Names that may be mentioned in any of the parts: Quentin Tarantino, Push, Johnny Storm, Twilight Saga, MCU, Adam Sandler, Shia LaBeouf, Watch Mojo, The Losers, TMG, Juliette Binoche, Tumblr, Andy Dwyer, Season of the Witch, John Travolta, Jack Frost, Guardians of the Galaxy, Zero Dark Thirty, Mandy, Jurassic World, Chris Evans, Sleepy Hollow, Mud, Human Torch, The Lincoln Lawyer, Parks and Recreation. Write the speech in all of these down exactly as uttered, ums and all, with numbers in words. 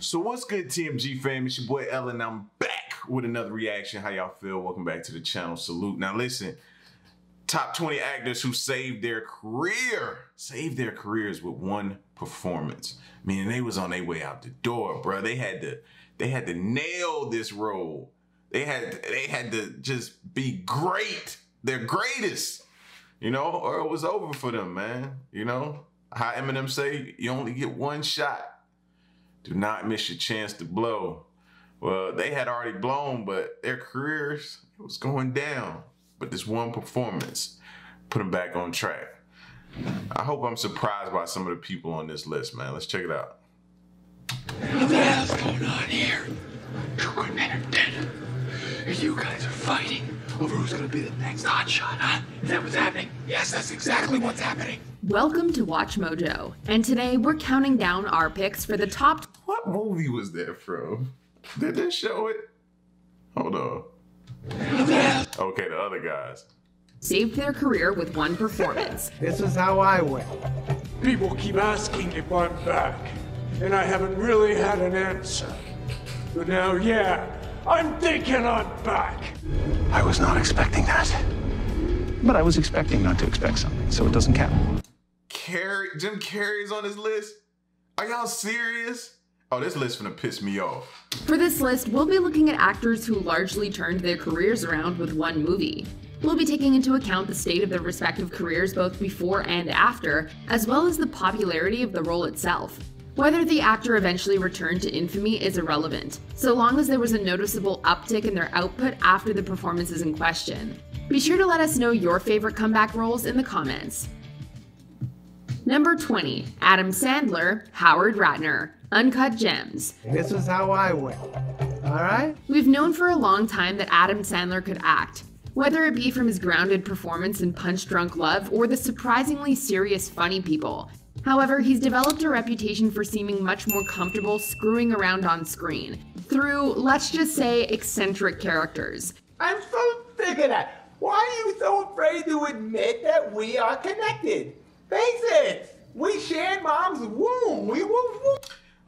So what's good, T M G fam? It's your boy Ellen. I'm back with another reaction. How y'all feel? Welcome back to the channel. Salute. Now listen, top twenty actors who saved their career, saved their careers with one performance. Meaning they was on their way out the door, bro. They had to, they had to nail this role. They had, they had to just be great, their greatest, you know, or it was over for them, man. You know, how Eminem say, you only get one shot. Do not miss your chance to blow. Well, they had already blown, but their careers, it was going down. But this one performance put them back on track. I hope I'm surprised by some of the people on this list, man. Let's check it out. What the hell's going on here? Two good men are dead. And you guys are fighting over who's going to be the next hotshot, huh? Is that what's happening? Yes, that's exactly what's happening. Welcome to Watch Mojo, and today we're counting down our picks for the top... What movie was that from? Did they show it? Hold on. Okay, the other guys. Saved their career with one performance. This is how I went. People keep asking if I'm back, and I haven't really had an answer. But now, yeah, I'm thinking I'm back. I was not expecting that. But I was expecting not to expect something, so it doesn't count. Carrey, Jim Carrey's on this list? Are y'all serious? Oh, this list gonna piss me off. For this list, we'll be looking at actors who largely turned their careers around with one movie. We'll be taking into account the state of their respective careers both before and after, as well as the popularity of the role itself. Whether the actor eventually returned to infamy is irrelevant, so long as there was a noticeable uptick in their output after the performances in question. Be sure to let us know your favorite comeback roles in the comments. Number twenty, Adam Sandler, Howard Ratner, Uncut Gems. This is how I went, all right? We've known for a long time that Adam Sandler could act, whether it be from his grounded performance in Punch Drunk Love or the surprisingly serious Funny People. However, he's developed a reputation for seeming much more comfortable screwing around on screen through, let's just say, eccentric characters. I'm so sick of that. Why are you so afraid to admit that we are connected? Face it, we shared mom's womb. We were womb.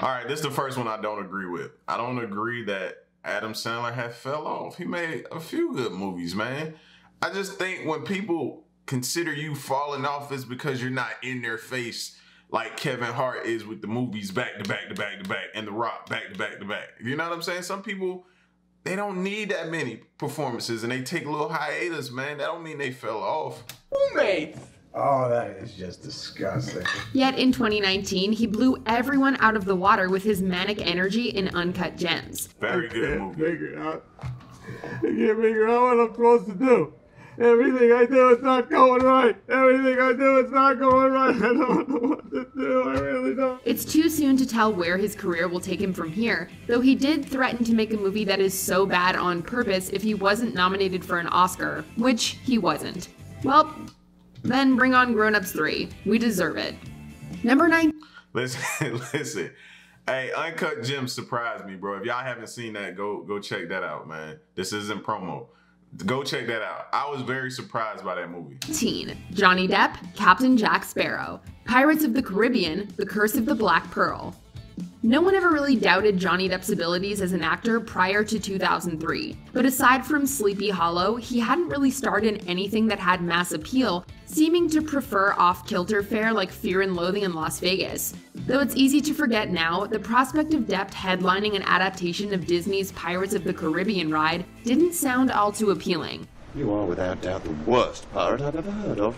All right, this is the first one I don't agree with. I don't agree that Adam Sandler had fell off. He made a few good movies, man. I just think when people consider you falling off is because you're not in their face like Kevin Hart is with the movies back to back to back to back and The Rock back to back to back. You know what I'm saying? Some people, they don't need that many performances and they take a little hiatus, man. That don't mean they fell off. Roommates! Oh, that is just disgusting. Yet in twenty nineteen, he blew everyone out of the water with his manic energy in Uncut Gems. Very good movie. I can't figure out, I can't figure out what I'm supposed to do. Everything I do is not going right. Everything I do is not going right. I don't know what to do. I really don't. It's too soon to tell where his career will take him from here, though he did threaten to make a movie that is so bad on purpose if he wasn't nominated for an Oscar, which he wasn't. Well, then bring on Grown Ups three. We deserve it. Number nine. Listen, listen. Hey, Uncut Gems surprised me, bro. If y'all haven't seen that, go go check that out, man. This isn't promo. Go check that out. I was very surprised by that movie. Teen, Johnny Depp, Captain Jack Sparrow, Pirates of the Caribbean, The Curse of the Black Pearl. No one ever really doubted Johnny Depp's abilities as an actor prior to two thousand three, but aside from Sleepy Hollow, he hadn't really starred in anything that had mass appeal, seeming to prefer off-kilter fare like Fear and Loathing in Las Vegas. Though it's easy to forget now, the prospect of Depp headlining an adaptation of Disney's Pirates of the Caribbean ride didn't sound all too appealing. You are without doubt the worst pirate I've ever heard of.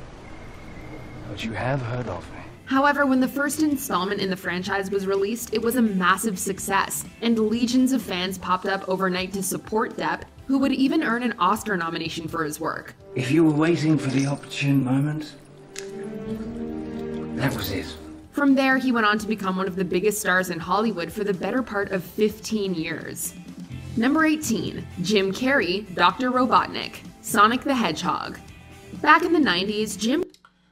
But you have heard of me. However, when the first installment in the franchise was released, it was a massive success, and legions of fans popped up overnight to support Depp, who would even earn an Oscar nomination for his work. If you were waiting for the opportune moment, that was it. From there, he went on to become one of the biggest stars in Hollywood for the better part of fifteen years. Number eighteen, Jim Carrey, Doctor Robotnik, Sonic the Hedgehog. Back in the nineties, Jim...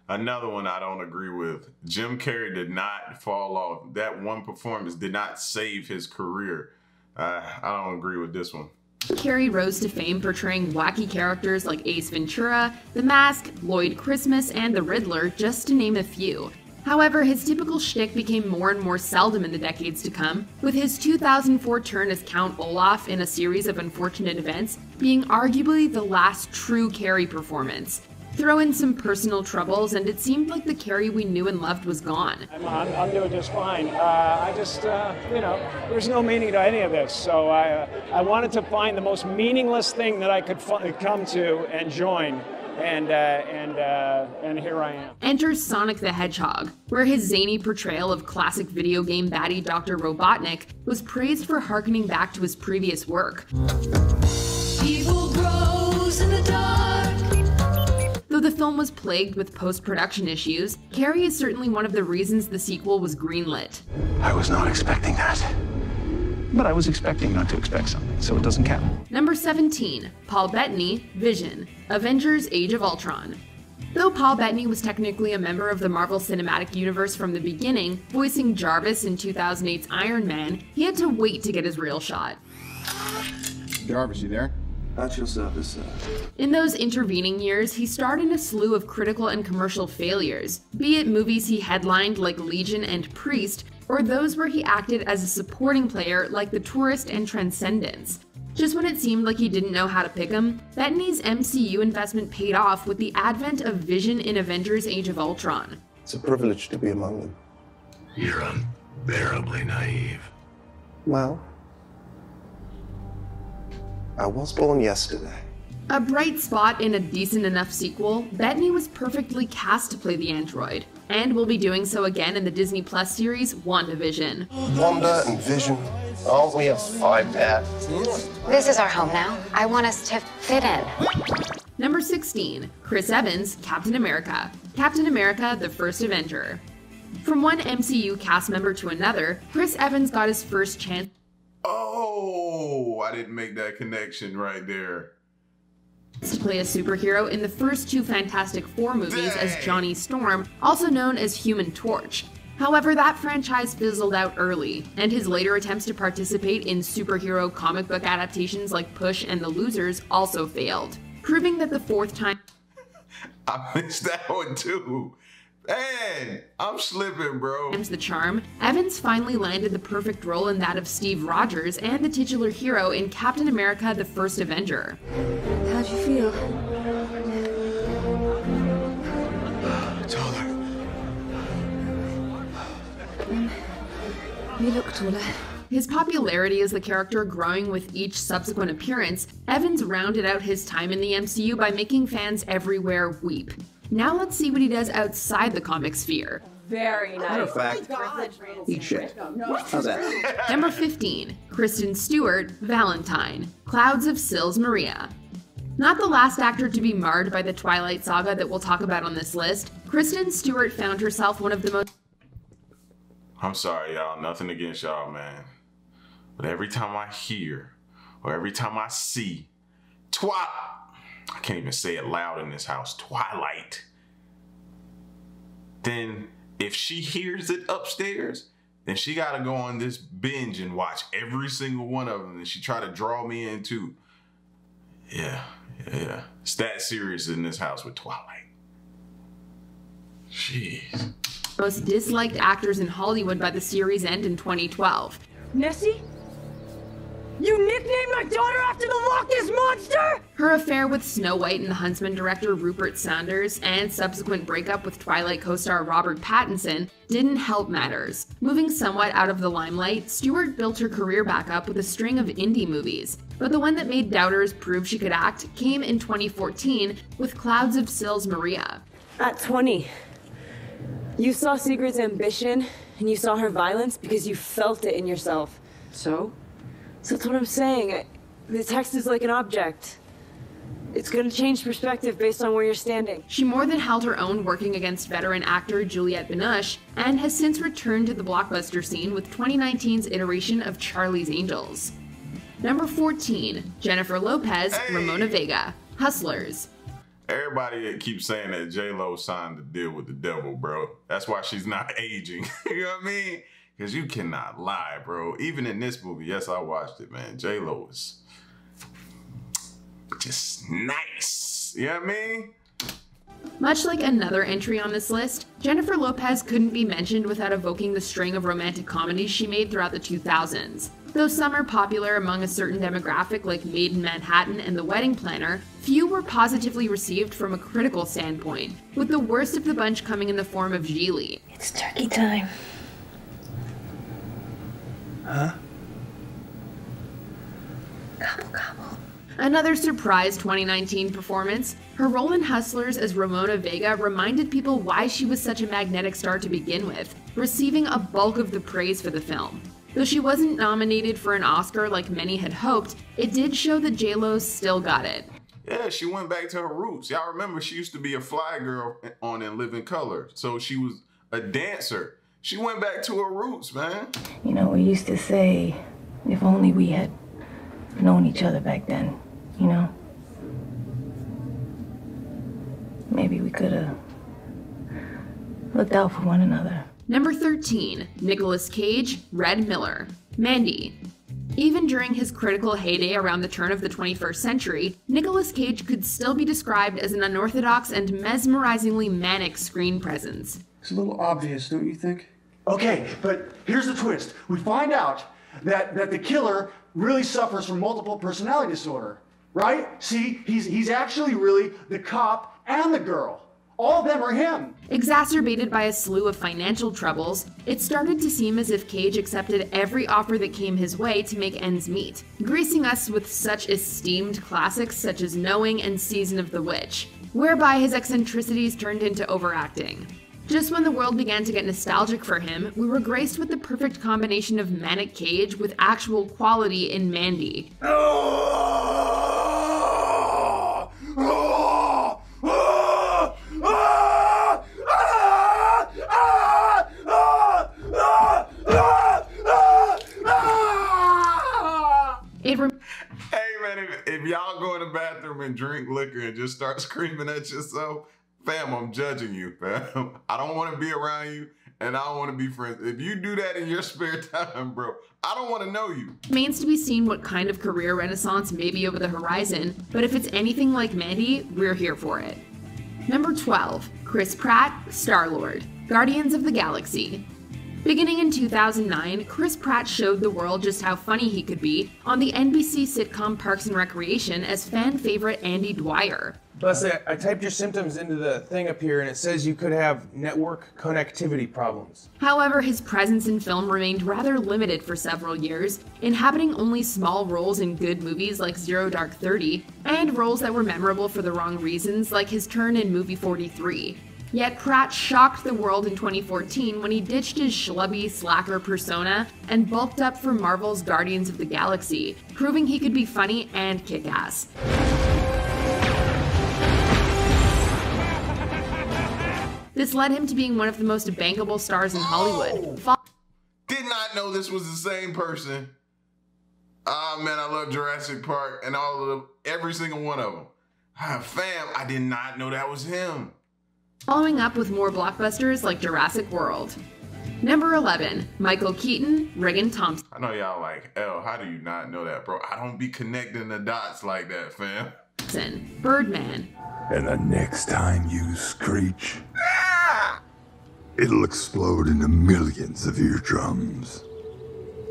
Another one I don't agree with. Jim Carrey did not fall off. That one performance did not save his career. Uh, I don't agree with this one. Carrey rose to fame portraying wacky characters like Ace Ventura, The Mask, Lloyd Christmas, and The Riddler, just to name a few. However, his typical shtick became more and more seldom in the decades to come, with his two thousand four turn as Count Olaf in A Series of Unfortunate Events being arguably the last true Carrie performance. Throw in some personal troubles, and it seemed like the Carrie we knew and loved was gone. I'm, I'm, I'm doing just fine. Uh, I just, uh, you know, there's no meaning to any of this, so I, uh, I wanted to find the most meaningless thing that I could f come to and join. And, uh, and, uh, and here I am. Enter Sonic the Hedgehog, where his zany portrayal of classic video game baddie Doctor Robotnik was praised for harkening back to his previous work. Evil grows in the dark. Though the film was plagued with post-production issues, Carrie is certainly one of the reasons the sequel was greenlit. I was not expecting that. But I was expecting not to expect something, so it doesn't count. Number seventeen, Paul Bettany, Vision, Avengers: Age of Ultron. Though Paul Bettany was technically a member of the Marvel Cinematic Universe from the beginning, voicing Jarvis in two thousand eight's Iron Man, he had to wait to get his real shot. Jarvis, you there? At your service, sir. In those intervening years, he starred in a slew of critical and commercial failures, be it movies he headlined like Legion and Priest, or those where he acted as a supporting player like The Tourist and Transcendence. Just when it seemed like he didn't know how to pick him, Bettany's M C U investment paid off with the advent of Vision in Avengers: Age of Ultron. It's a privilege to be among them. You're unbearably naive. Well, I was born yesterday. A bright spot in a decent enough sequel, Bettany was perfectly cast to play the android, and will be doing so again in the Disney Plus series WandaVision. Wanda and Vision, all we have five bad. This is our home now. I want us to fit in. Number sixteen, Chris Evans, Captain America. Captain America: The First Avenger. From one M C U cast member to another, Chris Evans got his first chance. Oh, I didn't make that connection right there. To play a superhero in the first two Fantastic Four movies as Johnny Storm, also known as Human Torch. However, that franchise fizzled out early, and his later attempts to participate in superhero comic book adaptations like Push and The Losers also failed, proving that the fourth time... I missed that one too. Man, I'm slipping, bro. ...the charm, Evans finally landed the perfect role in that of Steve Rogers and the titular hero in Captain America: The First Avenger. How'd you feel? Taller. Um, you look taller. His popularity as the character growing with each subsequent appearance, Evans rounded out his time in the M C U by making fans everywhere weep. Now let's see what he does outside the comic sphere. Very nice. Matter of fact, oh eat shit. How's that? Number fifteen, Kristen Stewart, Valentine, Clouds of Sils Maria. Not the last actor to be marred by the Twilight Saga that we'll talk about on this list, Kristen Stewart found herself one of the most... I'm sorry, y'all. Nothing against y'all, man. But every time I hear, or every time I see, twat... I can't even say it loud in this house, Twilight. Then, if she hears it upstairs, then she gotta go on this binge and watch every single one of them, and she try to draw me in too. Yeah. Yeah, it's that serious in this house with Twilight. Jeez. Most disliked actors in Hollywood by the series' end in twenty twelve. Nessie? You nicknamed my daughter after the Loch Ness Monster?! Her affair with Snow White and The Huntsman director Rupert Sanders, and subsequent breakup with Twilight co-star Robert Pattinson, didn't help matters. Moving somewhat out of the limelight, Stewart built her career back up with a string of indie movies, but the one that made doubters prove she could act came in twenty fourteen with Clouds of Sils Maria. At twenty, you saw Sigrid's ambition and you saw her violence because you felt it in yourself. So? So that's what I'm saying. I, the text is like an object. It's gonna change perspective based on where you're standing. She more than held her own working against veteran actor Juliette Binoche, and has since returned to the blockbuster scene with twenty nineteen's iteration of Charlie's Angels. Number fourteen, Jennifer Lopez, hey. Ramona Vega, Hustlers. Everybody keeps saying that J Lo signed the deal with the devil, bro. That's why she's not aging, you know what I mean? Because you cannot lie, bro. Even in this movie, yes, I watched it, man. J Lo is... just nice. You know what I mean? Much like another entry on this list, Jennifer Lopez couldn't be mentioned without evoking the string of romantic comedies she made throughout the two thousands. Though some are popular among a certain demographic like Made in Manhattan and The Wedding Planner, few were positively received from a critical standpoint, with the worst of the bunch coming in the form of Geely. It's turkey time. Huh? Gobble, gobble. Another surprise twenty nineteen performance, her role in Hustlers as Ramona Vega reminded people why she was such a magnetic star to begin with, receiving a bulk of the praise for the film. Though she wasn't nominated for an Oscar like many had hoped, it did show that J-Lo still got it. Yeah, she went back to her roots. Y'all remember she used to be a fly girl on In Living Color, so she was a dancer. She went back to her roots, man. You know, we used to say, if only we had known each other back then. You know, maybe we could have looked out for one another. Number thirteen, Nicolas Cage, Red Miller, Mandy. Even during his critical heyday around the turn of the twenty-first century, Nicolas Cage could still be described as an unorthodox and mesmerizingly manic screen presence. It's a little obvious, don't you think? Okay, but here's the twist. We find out that, that the killer really suffers from multiple personality disorder. Right? See, he's, he's actually really the cop and the girl. All of them are him. Exacerbated by a slew of financial troubles, it started to seem as if Cage accepted every offer that came his way to make ends meet, gracing us with such esteemed classics such as Knowing and Season of the Witch, whereby his eccentricities turned into overacting. Just when the world began to get nostalgic for him, we were graced with the perfect combination of manic Cage with actual quality in Mandy. Hey man, if, if y'all go in the bathroom and drink liquor and just start screaming at yourself, fam, I'm judging you, fam. I don't want to be around you, and I don't want to be friends. If you do that in your spare time, bro, I don't want to know you. It remains to be seen what kind of career renaissance may be over the horizon, but if it's anything like Mandy, we're here for it. Number twelve, Chris Pratt, Star-Lord, Guardians of the Galaxy. Beginning in two thousand nine, Chris Pratt showed the world just how funny he could be on the N B C sitcom Parks and Recreation as fan favorite Andy Dwyer. Leslie, I, I typed your symptoms into the thing up here and it says you could have network connectivity problems. However, his presence in film remained rather limited for several years, inhabiting only small roles in good movies like Zero Dark Thirty and roles that were memorable for the wrong reasons like his turn in movie forty-three. Yet Pratt shocked the world in twenty fourteen when he ditched his schlubby, slacker persona and bulked up for Marvel's Guardians of the Galaxy, proving he could be funny and kick-ass. This led him to being one of the most bankable stars in Hollywood. Oh, did not know this was the same person. Ah, oh, man, I love Jurassic Park and all of them, every single one of them. Ah, fam, I did not know that was him. Following up with more blockbusters like Jurassic World. Number eleven, Michael Keaton, Regan Thompson. I know y'all like, L, how do you not know that, bro? I don't be connecting the dots like that, fam. Birdman. And the next time you screech, ah! it'll explode into millions of eardrums.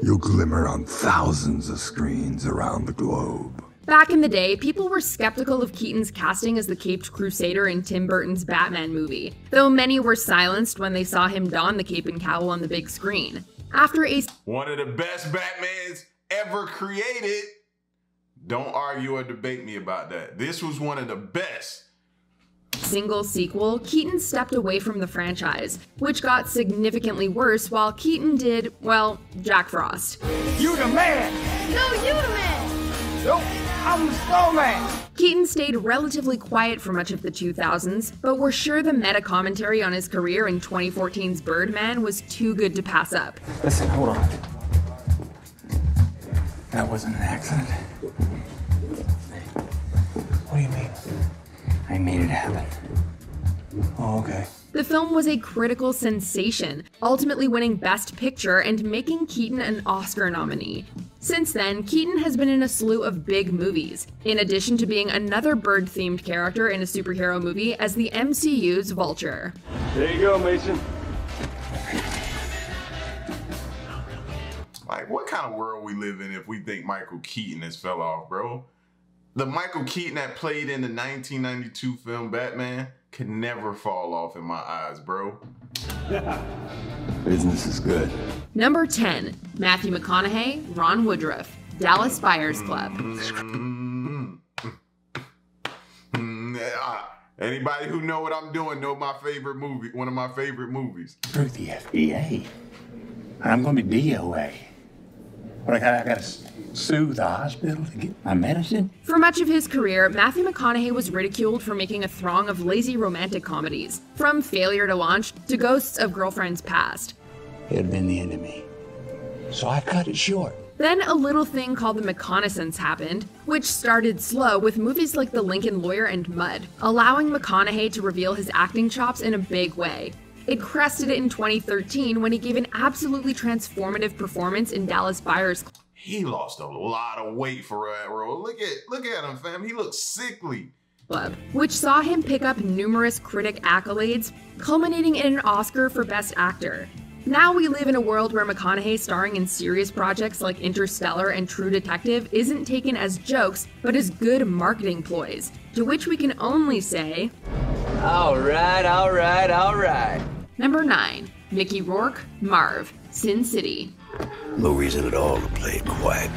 You'll glimmer on thousands of screens around the globe. Back in the day, people were skeptical of Keaton's casting as the caped crusader in Tim Burton's Batman movie, though many were silenced when they saw him don the cape and cowl on the big screen. After a- One of the best Batmans ever created. Don't argue or debate me about that. This was one of the best. Single sequel, Keaton stepped away from the franchise, which got significantly worse while Keaton did, well, Jack Frost. You the man! No, you the man! Nope. I'm so mad. Keaton stayed relatively quiet for much of the two thousands, but we're sure the meta-commentary on his career in twenty fourteen's Birdman was too good to pass up. Listen, hold on. That wasn't an accident. What do you mean? I made it happen. Oh, okay. The film was a critical sensation, ultimately winning Best Picture and making Keaton an Oscar nominee. Since then, Keaton has been in a slew of big movies, in addition to being another bird-themed character in a superhero movie as the M C U's Vulture. There you go, Mason. Like, what kind of world we live in if we think Michael Keaton has fell off, bro? The Michael Keaton that played in the nineteen ninety-two film Batman could never fall off in my eyes, bro. Business is good. Number ten, Matthew McConaughey, Ron Woodruff, Dallas Buyers Club. Mm-hmm. Mm-hmm. Uh, anybody who know what I'm doing know my favorite movie, one of my favorite movies. Through the F B A, I'm gonna be D O A. But I gotta, I gotta sue the hospital to get my medicine. For much of his career, Matthew McConaughey was ridiculed for making a throng of lazy romantic comedies, from Failure to Launch to Ghosts of Girlfriends Past. It had been the end of me, so I cut it short. Then a little thing called the McConaissance happened, which started slow with movies like The Lincoln Lawyer and Mud, allowing McConaughey to reveal his acting chops in a big way. It crested in twenty thirteen when he gave an absolutely transformative performance in Dallas Buyers Club. He lost a lot of weight for that role. Look at, look at him, fam. He looks sickly. Club, which saw him pick up numerous critic accolades, culminating in an Oscar for Best Actor. Now we live in a world where McConaughey starring in serious projects like Interstellar and True Detective isn't taken as jokes, but as good marketing ploys, to which we can only say, all right, all right, all right. Number nine, Mickey Rourke, Marv, Sin City. No reason at all to play it quiet.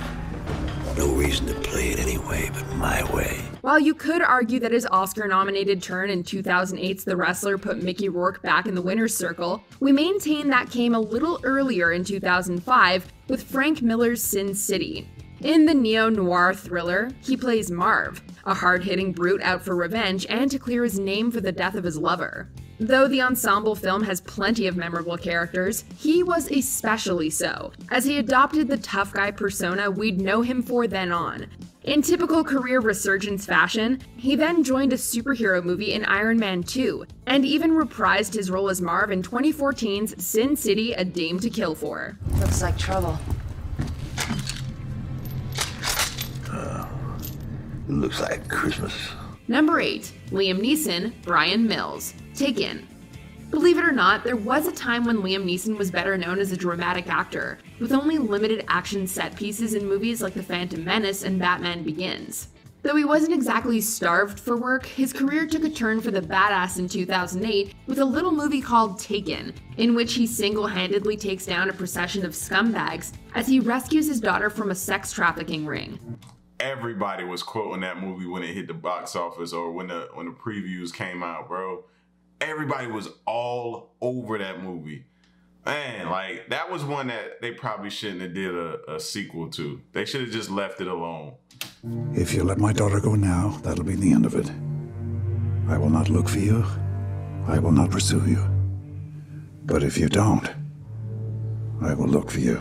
No reason to play it any way but my way. While you could argue that his Oscar-nominated turn in two thousand eight's The Wrestler put Mickey Rourke back in the winner's circle, we maintain that came a little earlier in two thousand five with Frank Miller's Sin City. In the neo-noir thriller, he plays Marv, a hard-hitting brute out for revenge and to clear his name for the death of his lover. Though the ensemble film has plenty of memorable characters, he was especially so, as he adopted the tough guy persona we'd know him for then on. In typical career resurgence fashion, he then joined a superhero movie in Iron Man two, and even reprised his role as Marv in twenty fourteen's Sin City: A Dame to Kill For. Looks like trouble. Uh, looks like Christmas. Number eight, Liam Neeson, Brian Mills, Taken. Believe it or not, there was a time when Liam Neeson was better known as a dramatic actor, with only limited action set pieces in movies like The Phantom Menace and Batman Begins. Though he wasn't exactly starved for work, his career took a turn for the badass in two thousand eight with a little movie called Taken, in which he single-handedly takes down a procession of scumbags as he rescues his daughter from a sex trafficking ring. Everybody was quoting that movie when it hit the box office or when the, when the previews came out, bro. Everybody was all over that movie. Man, like, that was one that they probably shouldn't have did a, a sequel to. They should have just left it alone. If you let my daughter go now, that'll be the end of it. I will not look for you. I will not pursue you. But if you don't, I will look for you.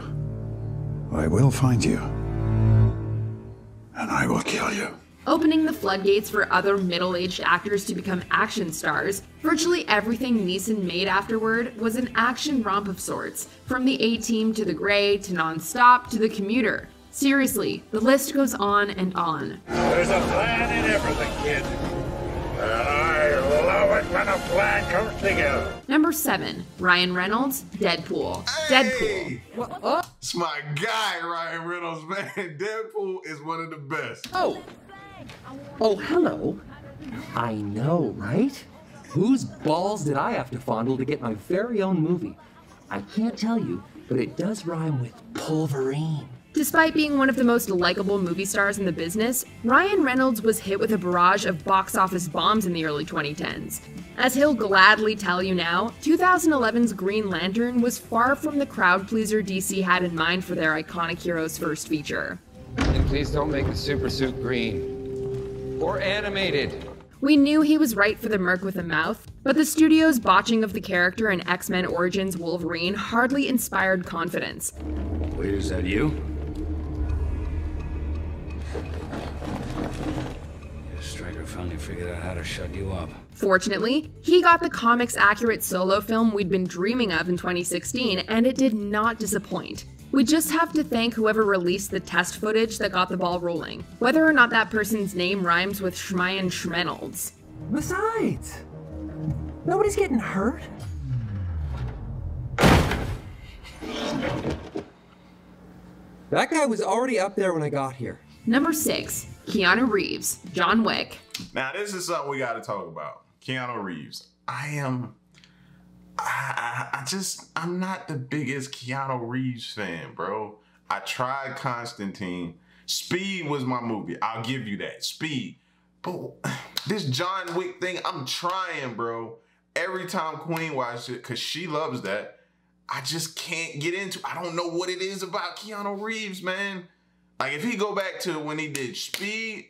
I will find you. And I will kill you. Opening the floodgates for other middle-aged actors to become action stars, virtually everything Neeson made afterward was an action romp of sorts, from The A-Team to The Grey to Nonstop to The Commuter. Seriously, the list goes on and on. There's a plan in everything, kid. And I love it when a plan comes together. Number seven, Ryan Reynolds, Deadpool. Hey! Deadpool. What? Oh. It's my guy, Ryan Reynolds, man. Deadpool is one of the best. Oh. Oh, hello. I know, right? Whose balls did I have to fondle to get my very own movie? I can't tell you, but it does rhyme with Pulverine. Despite being one of the most likable movie stars in the business, Ryan Reynolds was hit with a barrage of box office bombs in the early twenty tens. As he'll gladly tell you now, two thousand eleven's Green Lantern was far from the crowd-pleaser D C had in mind for their iconic hero's first feature. And please don't make the super suit green. Or animated. We knew he was right for the Merc with a Mouth, but the studio's botching of the character in X-Men Origins Wolverine hardly inspired confidence. Wait, is that you? Stryker finally figured out how to shut you up. Fortunately, he got the comics accurate solo film we'd been dreaming of in twenty sixteen, and it did not disappoint. We just have to thank whoever released the test footage that got the ball rolling, whether or not that person's name rhymes with Schmeyen Schmenolds. Besides, nobody's getting hurt. That guy was already up there when I got here. Number six, Keanu Reeves, John Wick. Now this is something we got to talk about. Keanu Reeves. I am, I, I, I just, I'm not the biggest Keanu Reeves fan, bro. I tried Constantine. Speed was my movie. I'll give you that. Speed. But this John Wick thing, I'm trying, bro. Every time Queen watches it, because she loves that, I just can't get into it. I don't know what it is about Keanu Reeves, man. Like, if he go back to when he did Speed,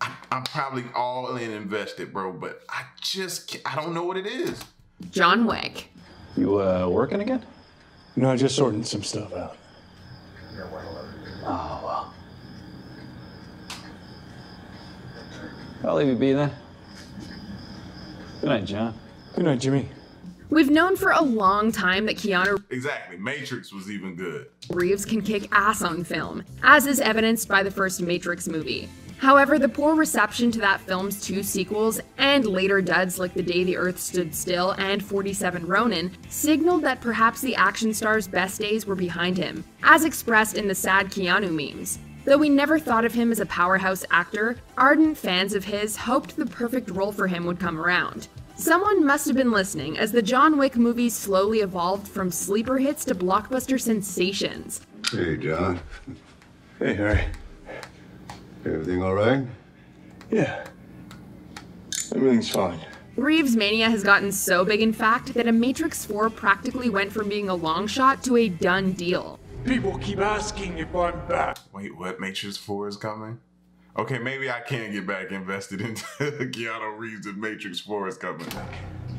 I, I'm probably all in invested, bro. But I just, I don't know what it is. John Wick. You uh, working again? No, just sorting some stuff out. Oh, well. I'll leave you be then. Good night, John. Good night, Jimmy. We've known for a long time that Keanu Exactly, Matrix was even good. Reeves can kick ass on film, as is evidenced by the first Matrix movie. However, the poor reception to that film's two sequels and later duds like The Day the Earth Stood Still and forty-seven Ronin signaled that perhaps the action star's best days were behind him, as expressed in the sad Keanu memes. Though we never thought of him as a powerhouse actor, ardent fans of his hoped the perfect role for him would come around. Someone must have been listening, as the John Wick movies slowly evolved from sleeper hits to blockbuster sensations. Hey, John. Hey, Harry. Everything all right? Yeah. Everything's fine. Reeves' mania has gotten so big, in fact, that a Matrix four practically went from being a long shot to a done deal. People keep asking if I'm back. Wait, what? Matrix four is coming? Okay, maybe I can get back invested into Keanu Reeves and Matrix four is coming.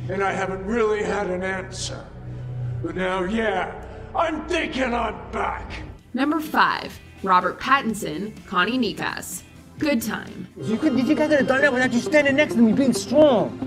And I haven't really had an answer. But now, yeah, I'm thinking I'm back. Number five, Robert Pattinson, Connie Nikas. Good time. You could, you think I could have done that without you standing next to me being strong?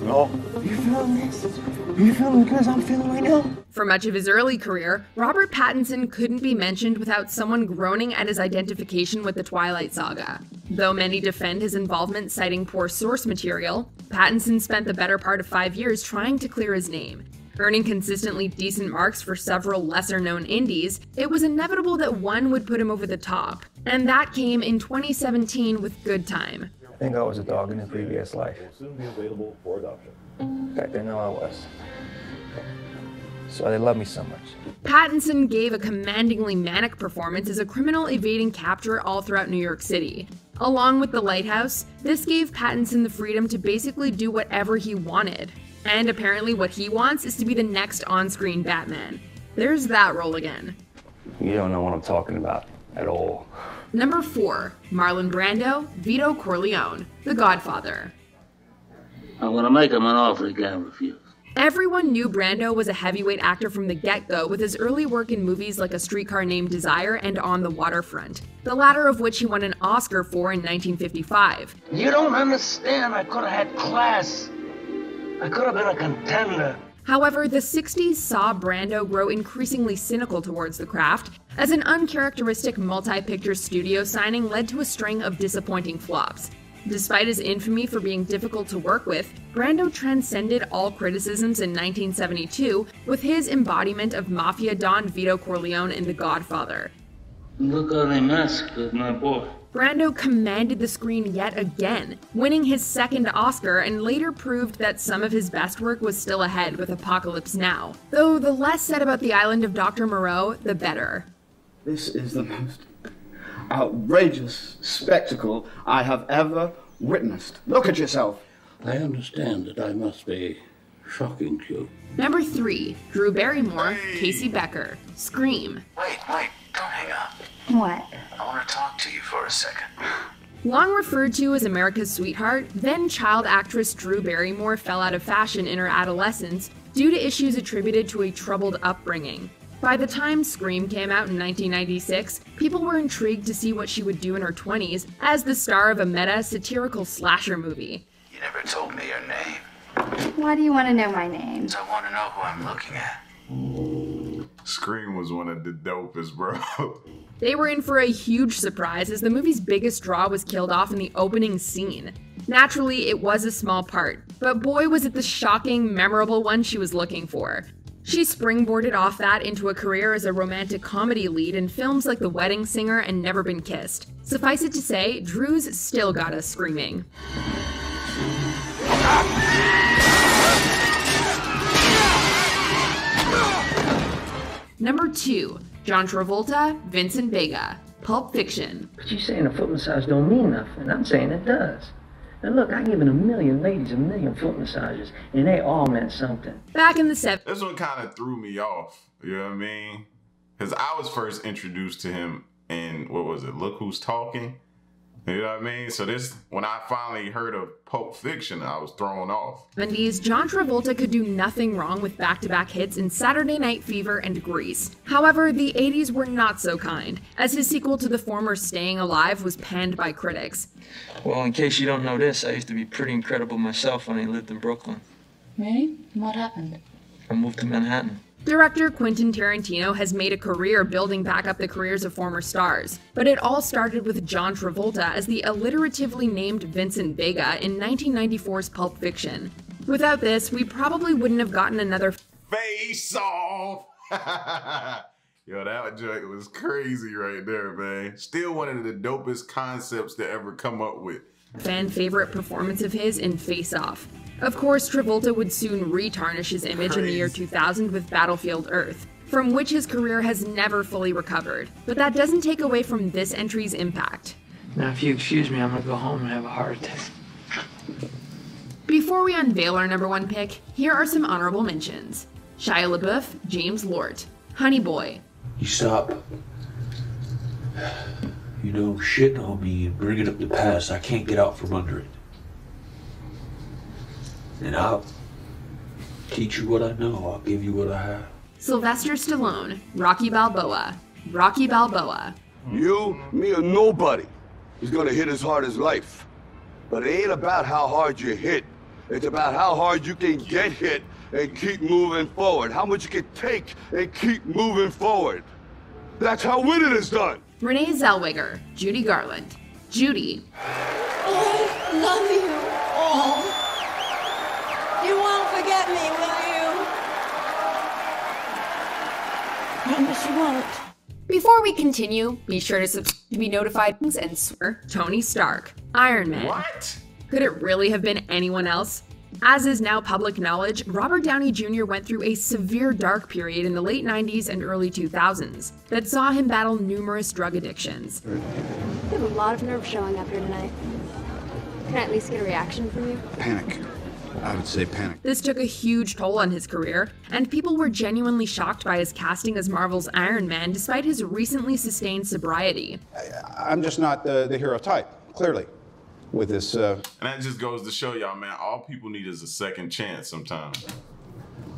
No. Are you feeling this? Are you feeling because I'm feeling right now? For much of his early career, Robert Pattinson couldn't be mentioned without someone groaning at his identification with the Twilight Saga. Though many defend his involvement citing poor source material, Pattinson spent the better part of five years trying to clear his name. Earning consistently decent marks for several lesser-known indies, it was inevitable that one would put him over the top. And that came in twenty seventeen with Good Time. I think I was a dog in a previous life. Soon be available for adoption. In fact, I know I was. So they love me so much. Pattinson gave a commandingly manic performance as a criminal evading capture all throughout New York City. Along with The Lighthouse, this gave Pattinson the freedom to basically do whatever he wanted. And apparently what he wants is to be the next on-screen Batman. There's that role again. You don't know what I'm talking about at all. Number four, Marlon Brando, Vito Corleone, The Godfather. I'm gonna make him an offer he can't refuse. Everyone knew Brando was a heavyweight actor from the get-go, with his early work in movies like A Streetcar Named Desire and On the Waterfront, the latter of which he won an Oscar for in nineteen fifty-five. You don't understand. I could have had class. I could have been a contender. However, the sixties saw Brando grow increasingly cynical towards the craft, as an uncharacteristic multi-picture studio signing led to a string of disappointing flops. Despite his infamy for being difficult to work with, Brando transcended all criticisms in nineteen seventy-two with his embodiment of mafia don Vito Corleone in The Godfather. Look how they massacred my boy. Brando commanded the screen yet again, winning his second Oscar, and later proved that some of his best work was still ahead with Apocalypse Now. Though the less said about the island of Doctor Moreau, the better. This is the most outrageous spectacle I have ever witnessed. Look at yourself. I understand that I must be shocking to you. Number three, Drew Barrymore, hey. Casey Becker, Scream. Wait, wait, don't hang up. What? I want to talk to you for a second. Long referred to as America's sweetheart, then child actress Drew Barrymore fell out of fashion in her adolescence due to issues attributed to a troubled upbringing. By the time Scream came out in nineteen ninety-six, people were intrigued to see what she would do in her twenties as the star of a meta satirical slasher movie. You never told me your name. Why do you want to know my name? Because I want to know who I'm looking at. Scream was one of the dopest, bro. They were in for a huge surprise as the movie's biggest draw was killed off in the opening scene. Naturally, it was a small part, but boy was it the shocking, memorable one she was looking for. She springboarded off that into a career as a romantic comedy lead in films like The Wedding Singer and Never Been Kissed. Suffice it to say, Drew's still got us screaming. Number two, John Travolta, Vincent Vega, Pulp Fiction. But you saying a foot massage don't mean nothing. I'm saying it does. And look, I've given a million ladies a million foot massages, and they all meant something. Back in the seventies. This one kind of threw me off, you know what I mean? Because I was first introduced to him in, what was it, Look Who's Talking? You know what I mean? So this, when I finally heard of Pulp Fiction, I was thrown off. seventies, John Travolta could do nothing wrong with back-to-back hits in Saturday Night Fever and Grease. However, the eighties were not so kind, as his sequel to the former Staying Alive was panned by critics. Well, in case you don't know this, I used to be pretty incredible myself when I lived in Brooklyn. Really? What happened? I moved to Manhattan. Director Quentin Tarantino has made a career building back up the careers of former stars, but it all started with John Travolta as the alliteratively named Vincent Vega in nineteen ninety-four's Pulp Fiction. Without this, we probably wouldn't have gotten another face off. Yo, that joke was crazy right there, man. Still one of the dopest concepts to ever come up with. Fan favorite performance of his in Face Off. Of course, Travolta would soon re-tarnish his image Crazy. in the year two thousand with Battlefield Earth, from which his career has never fully recovered. But that doesn't take away from this entry's impact. Now, if you excuse me, I'm gonna go home and have a heart attack. Before we unveil our number one pick, here are some honorable mentions. Shia LaBeouf, James Lort, Honey Boy. You stop. You know, shit on me and bringing up the past. I can't get out from under it. And I'll teach you what I know. I'll give you what I have. Sylvester Stallone, Rocky Balboa, Rocky Balboa. You, me, or nobody is gonna hit as hard as life. But it ain't about how hard you hit. It's about how hard you can get hit and keep moving forward. How much you can take and keep moving forward. That's how winning is done. Renee Zellweger, Judy Garland, Judy. Oh, I love you all. Oh. You won't forget me, will you? Promise you won't. Before we continue, be sure to subscribe to be notified and swear Tony Stark, Iron Man. What? Could it really have been anyone else? As is now public knowledge, Robert Downey Junior went through a severe dark period in the late nineties and early two thousands that saw him battle numerous drug addictions. We have a lot of nerve showing up here tonight. Can I at least get a reaction from you? Panic. I would say panic. This took a huge toll on his career, and people were genuinely shocked by his casting as Marvel's Iron Man despite his recently sustained sobriety. I, I'm just not the, the hero type, clearly, with this. Uh... And that just goes to show y'all, man, all people need is a second chance sometimes.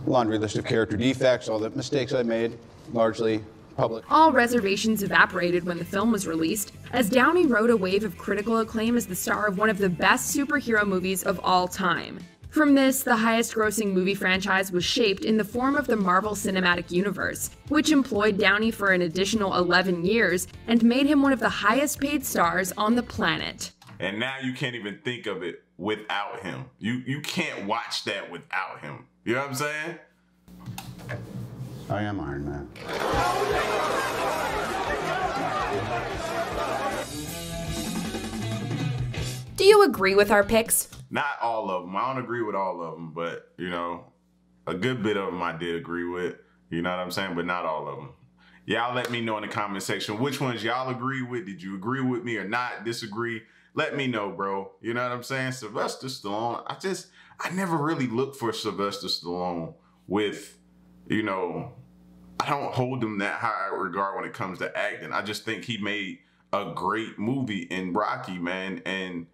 Laundry list of character defects, all the mistakes I made, largely public. All reservations evaporated when the film was released, as Downey rode a wave of critical acclaim as the star of one of the best superhero movies of all time. From this, the highest-grossing movie franchise was shaped in the form of the Marvel Cinematic Universe, which employed Downey for an additional eleven years and made him one of the highest-paid stars on the planet. And now you can't even think of it without him. You you can't watch that without him. You know what I'm saying? I am Iron Man. Do you agree with our picks? Not all of them. I don't agree with all of them, but, you know, a good bit of them I did agree with. You know what I'm saying? But not all of them. Y'all let me know in the comment section which ones y'all agree with. Did you agree with me or not? Disagree? Let me know, bro. You know what I'm saying? Sylvester Stallone, I just, I never really look for Sylvester Stallone with, you know, I don't hold him that high regard when it comes to acting. I just think he made a great movie in Rocky, man, and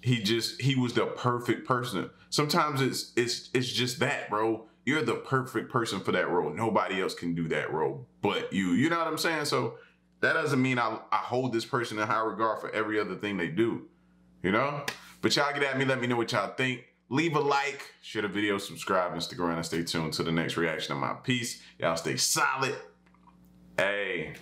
he just, he was the perfect person. Sometimes it's, it's, it's just that, bro. you're the perfect person for that role. Nobody else can do that role but you. You know what I'm saying? So that doesn't mean I, I hold this person in high regard for every other thing they do, you know? But y'all get at me. Let me know what y'all think. Leave a like, share the video, subscribe, Instagram, and stay tuned to the next reaction of my piece. Y'all stay solid. Hey.